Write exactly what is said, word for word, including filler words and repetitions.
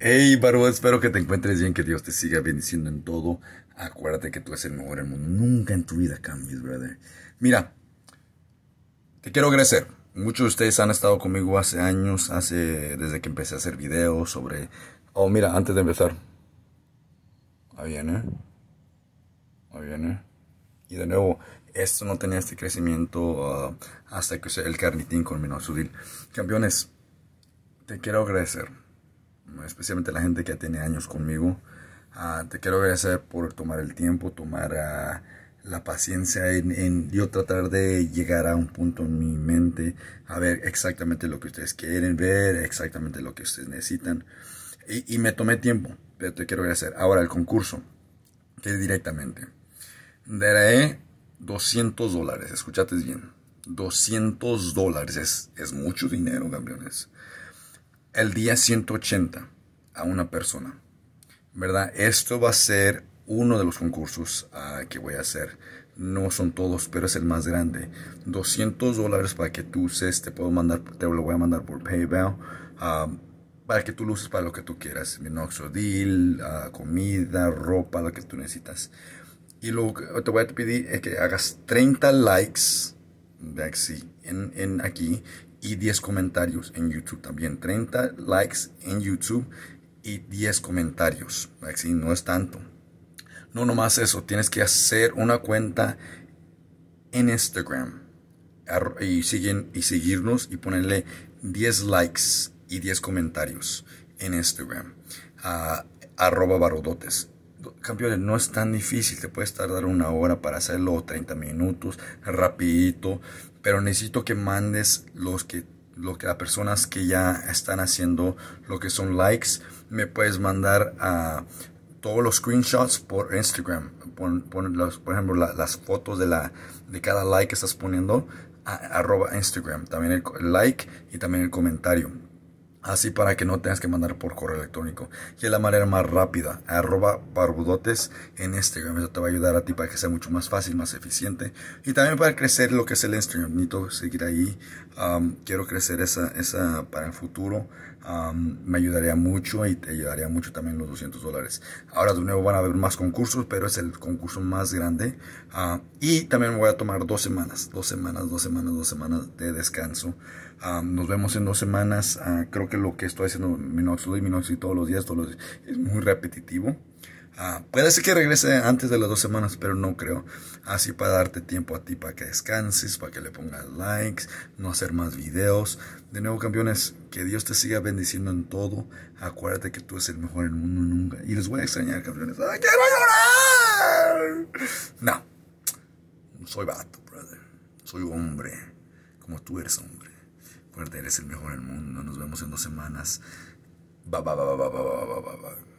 Hey, Barbudo, espero que te encuentres bien, que Dios te siga bendiciendo en todo. Acuérdate que tú eres el mejor del mundo. Nunca en tu vida cambies, brother. Mira, te quiero agradecer. Muchos de ustedes han estado conmigo hace años, hace desde que empecé a hacer videos sobre... Oh, mira, antes de empezar. Ahí viene. Ahí viene. Y de nuevo, esto no tenía este crecimiento uh, hasta que usé el carnitín con Minoxidil. Campeones, te quiero agradecer. Especialmente la gente que ya tiene años conmigo, uh, te quiero agradecer por tomar el tiempo, tomar uh, la paciencia en, en yo tratar de llegar a un punto en mi mente, a ver exactamente lo que ustedes quieren ver, exactamente lo que ustedes necesitan, y, y me tomé tiempo, pero te quiero agradecer. Ahora el concurso, que es directamente, daré doscientos dólares, escúchate bien, doscientos dólares, es, es mucho dinero, campeones. El día ciento ochenta a una persona, ¿verdad? Esto va a ser uno de los concursos uh, que voy a hacer. No son todos, pero es el más grande. doscientos dólares para que tú uses. Te puedo mandar, te lo voy a mandar por PayPal. Uh, para que tú lo uses para lo que tú quieras. Minoxidil, uh, comida, ropa, lo que tú necesitas. Y lo que te voy a pedir es que hagas treinta likes. Sí, en, en aquí. Y diez comentarios en YouTube también. treinta likes en YouTube y diez comentarios. Así no es tanto. No nomás eso. Tienes que hacer una cuenta en Instagram. Y, siguen, y seguirnos y ponerle diez likes y diez comentarios en Instagram. Uh, arroba Barbudotes. Campeones, no es tan difícil. Te puedes tardar una hora para hacerlo, treinta minutos, rapidito. Pero necesito que mandes los que, lo que las personas que ya están haciendo lo que son likes. Me puedes mandar a uh, todos los screenshots por Instagram. Pon, pon los, por ejemplo, la, las fotos de, la, de cada like que estás poniendo. A, arroba Instagram. También el, el like y también el comentario. Así para que no tengas que mandar por correo electrónico. Y es la manera más rápida. Arroba Barbudotes en Instagram. Eso te va a ayudar a ti para que sea mucho más fácil, más eficiente. Y también para crecer lo que es el Instagram. Necesito seguir ahí. Um, quiero crecer esa, esa para el futuro. Um, me ayudaría mucho y te ayudaría mucho también los doscientos dólares. Ahora de nuevo van a haber más concursos, pero es el concurso más grande. Uh, y también voy a tomar dos semanas. Dos semanas, dos semanas, dos semanas de descanso. Um, nos vemos en dos semanas. Uh, creo que lo que estoy haciendo Minoxidil, Minoxidil todos los días, todos los días es muy repetitivo. Uh, puede ser que regrese antes de las dos semanas, pero no creo. Así para darte tiempo a ti, para que descanses, para que le pongas likes, no hacer más videos. De nuevo, campeones, que Dios te siga bendiciendo en todo. Acuérdate que tú eres el mejor del mundo nunca. Y les voy a extrañar, campeones. ¡Ay, quiero llorar! No, soy vato, brother. Soy hombre, como tú eres hombre. Eres el mejor del mundo. Nos vemos en dos semanas. Bye, bye, bye, bye, bye, bye, bye, bye.